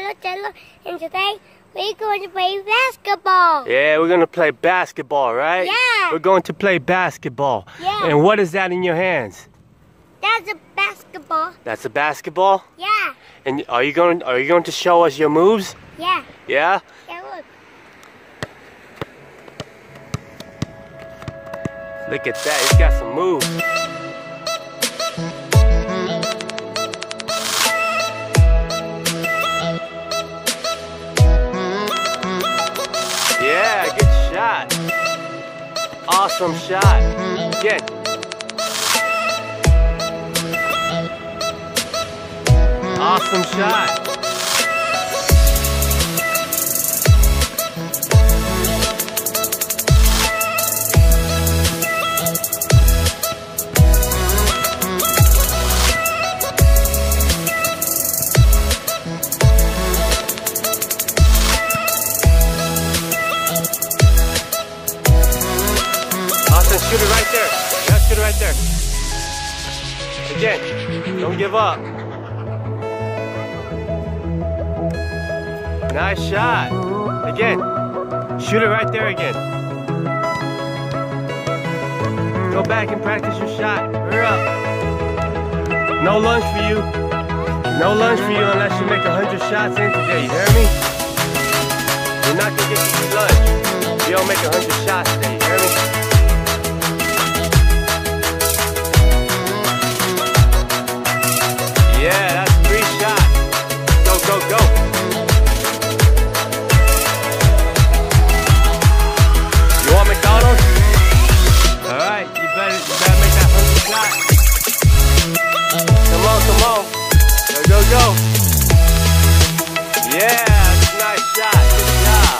Melo Jello, and today we're going to play basketball. Yeah, we're going to play basketball, right? Yeah. We're going to play basketball. Yeah. And what is that in your hands? That's a basketball. That's a basketball? Yeah. And are you going to show us your moves? Yeah. Yeah? Yeah, look. Look at that, he's got some moves. Yeah, good shot. Awesome shot. Again. Awesome shot. Shoot it right there. Yeah, shoot it right there. Again, don't give up. Nice shot. Again, shoot it right there again. Go back and practice your shot. Hurry up. No lunch for you. No lunch for you unless you make 100 shots in today. You hear me? You're not gonna get you lunch if you don't make 100 shots today. You hear me? Yeah, that's 3 shots. Go, go, go. You want McDonald's? Alright, you better make that 100 shot. Come on, come on. Go, go, go. Yeah, that's a nice shot. Good job.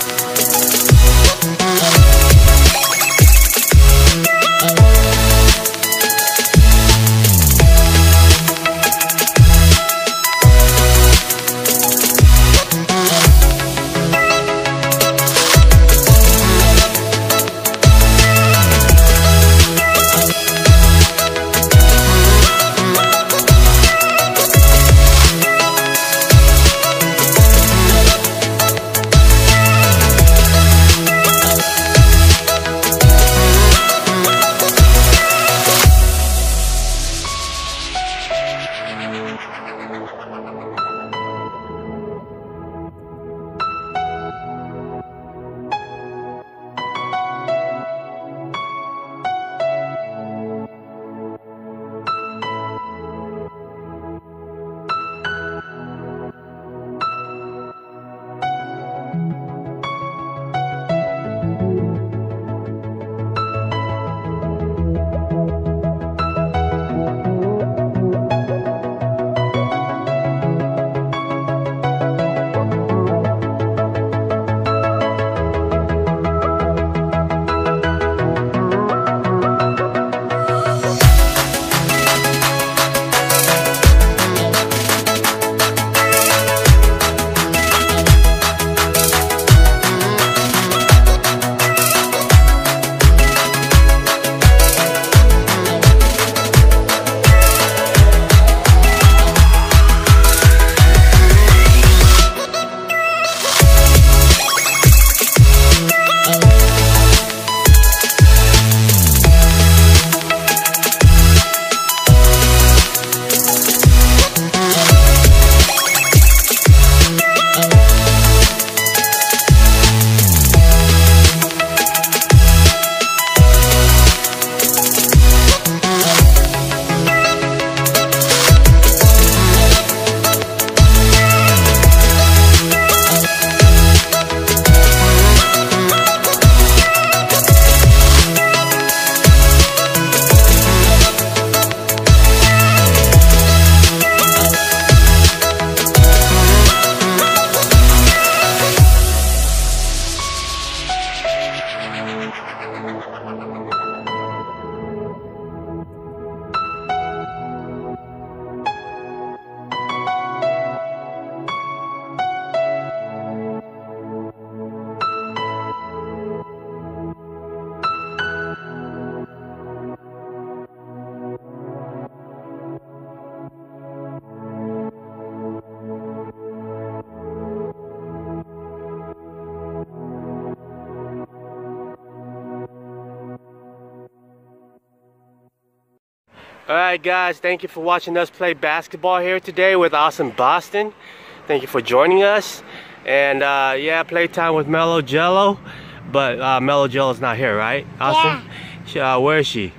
Alright guys, thank you for watching us play basketball here today with Austin Boston. Thank you for joining us. And yeah, Playtime with Melo Jello. But Melo Jello's not here, right, Austin? Yeah. She, where is she?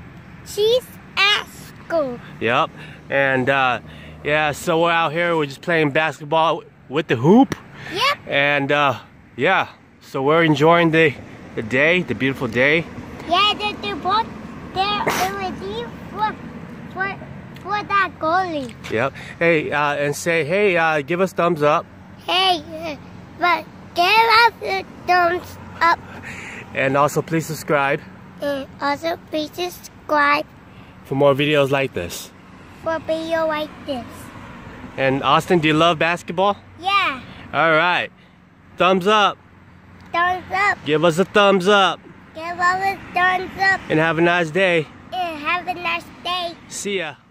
She's at school. Yep. And yeah, so we're out here. We're just playing basketball with the hoop. Yep. And yeah, so we're enjoying the day, the beautiful day. Yeah, they're both there already for that goalie. Yep. Hey, and say, hey, give us thumbs up. Hey, but give us the thumbs up. And also, please subscribe. And also, please subscribe. For more videos like this. For a video like this. And Austin, do you love basketball? Yeah. All right. Thumbs up. Thumbs up. Give us a thumbs up. Give us a thumbs up. And have a nice day. And have a nice day. See ya.